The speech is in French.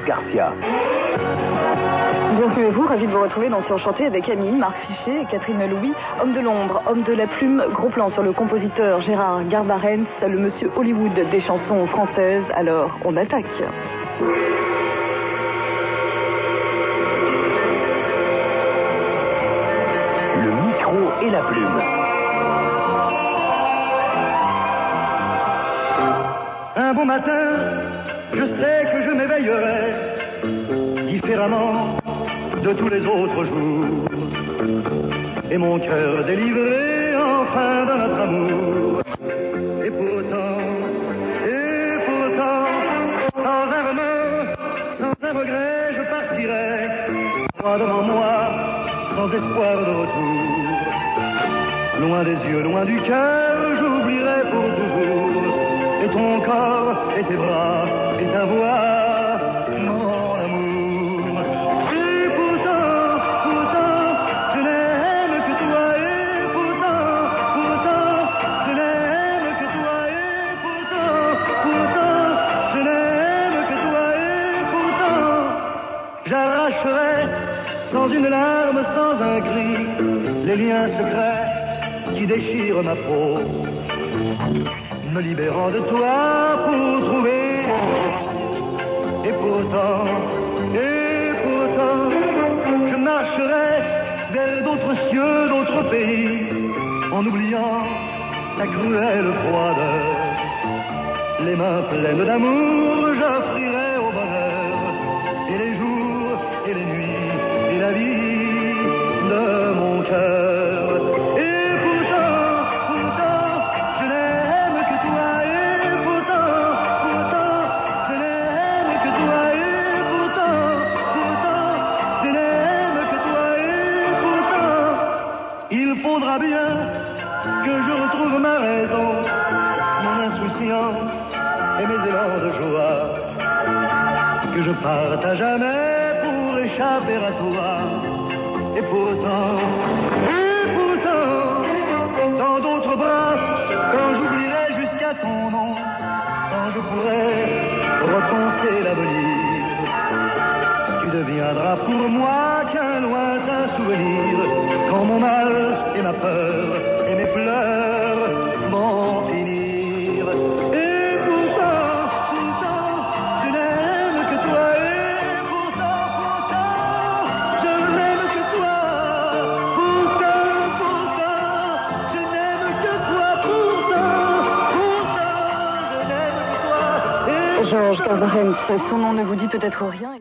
Laurence Garcia. Bienvenue à vous, ravi de vous retrouver dans Enchanté avec Amine, Marc Fiché et Catherine Louis. Homme de l'ombre, homme de la plume, gros plan sur le compositeur Gérard Garbarens, le monsieur Hollywood des chansons françaises. Alors, on attaque. Le micro et la plume. Un bon matin, je sais que je m'éveillerai différemment de tous les autres jours, et mon cœur délivré enfin de notre amour. Et pourtant, sans un remords, sans un regret, je partirai, droit devant moi, sans espoir de retour. Loin des yeux, loin du cœur, j'oublierai pour toujours, et ton corps, et tes bras, et ta voix. Sans une larme, sans un cri, les liens secrets qui déchirent ma peau, me libérant de toi pour trouver. Et pourtant, je marcherai vers d'autres cieux, d'autres pays, en oubliant ta cruelle froideur. Les mains pleines d'amour, j'offrirai au bonheur, et les jours et les nuits, la vie de mon cœur. Et pourtant, je n'aime que toi. Et pourtant, je n'aime que toi. Et pourtant, je n'aime que toi. Et pourtant, il faudra bien que je retrouve ma raison, mon insouciance et mes élans de joie, que je parte à jamais vers à toi. Et pourtant, dans d'autres bras, quand j'oublierai jusqu'à ton nom, quand je pourrai repenser l'avenir, tu deviendras pour moi qu'un lointain souvenir, quand mon mal et ma peur et mes pleurs m'en finir. Georges Gabrens, son nom ne vous dit peut-être rien.